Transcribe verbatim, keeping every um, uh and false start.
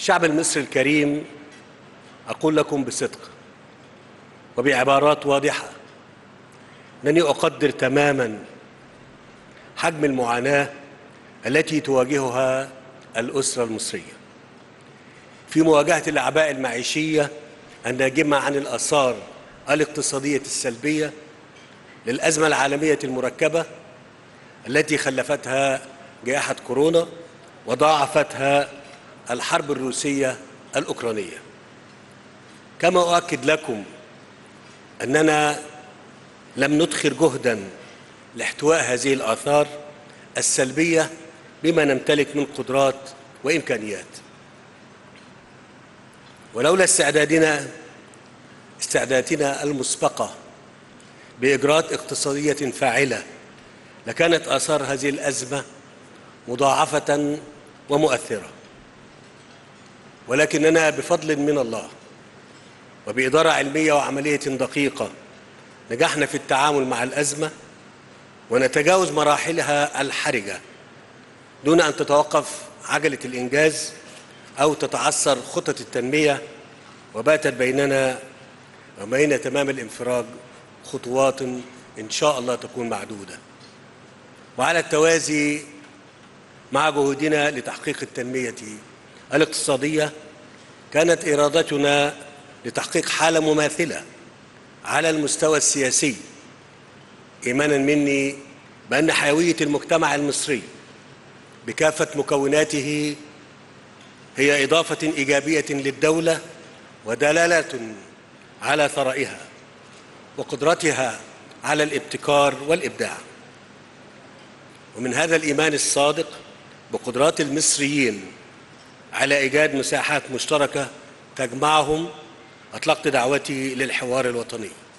الشعب المصري الكريم، أقول لكم بصدق وبعبارات واضحة أنني أقدر تماما حجم المعاناة التي تواجهها الأسرة المصرية في مواجهة الأعباء المعيشية الناجمة عن الآثار الاقتصادية السلبية للأزمة العالمية المركبة التي خلفتها جائحة كورونا وضاعفتها الحرب الروسية الأوكرانية. كما أؤكد لكم أننا لم ندخر جهداً لاحتواء هذه الآثار السلبية بما نمتلك من قدرات وإمكانيات، ولولا استعدادنا استعداداتنا المسبقة بإجراءات اقتصادية فاعلة لكانت آثار هذه الأزمة مضاعفة ومؤثرة، ولكننا بفضل من الله وبإدارة علمية وعملية دقيقة نجحنا في التعامل مع الأزمة ونتجاوز مراحلها الحرجة دون أن تتوقف عجلة الإنجاز أو تتعثر خطط التنمية، وباتت بيننا وبين تمام الانفراج خطوات إن شاء الله تكون معدودة. وعلى التوازي مع جهودنا لتحقيق التنمية الاقتصادية كانت إرادتنا لتحقيق حالة مماثلة على المستوى السياسي، إيماناً مني بأن حيوية المجتمع المصري بكافة مكوناته هي إضافة إيجابية للدولة ودلالة على ثرائها وقدرتها على الابتكار والإبداع. ومن هذا الإيمان الصادق بقدرات المصريين على إيجاد مساحات مشتركة تجمعهم أطلقت دعوتي للحوار الوطني.